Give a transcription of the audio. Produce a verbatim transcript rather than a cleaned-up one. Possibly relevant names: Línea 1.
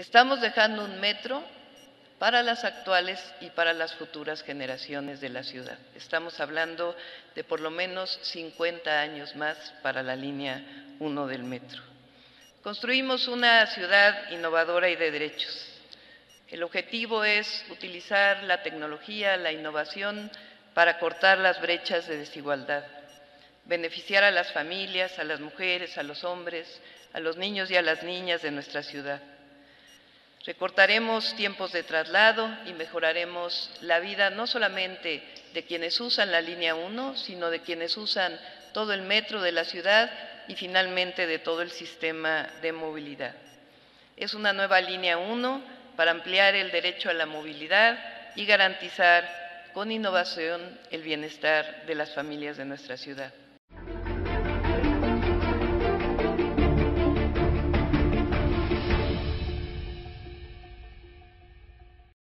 Estamos dejando un metro para las actuales y para las futuras generaciones de la ciudad. Estamos hablando de por lo menos cincuenta años más para la línea uno del metro. Construimos una ciudad innovadora y de derechos. El objetivo es utilizar la tecnología, la innovación, para cortar las brechas de desigualdad, beneficiar a las familias, a las mujeres, a los hombres, a los niños y a las niñas de nuestra ciudad. Recortaremos tiempos de traslado y mejoraremos la vida no solamente de quienes usan la línea uno, sino de quienes usan todo el metro de la ciudad y finalmente de todo el sistema de movilidad. Es una nueva línea uno para ampliar el derecho a la movilidad y garantizar con innovación el bienestar de las familias de nuestra ciudad.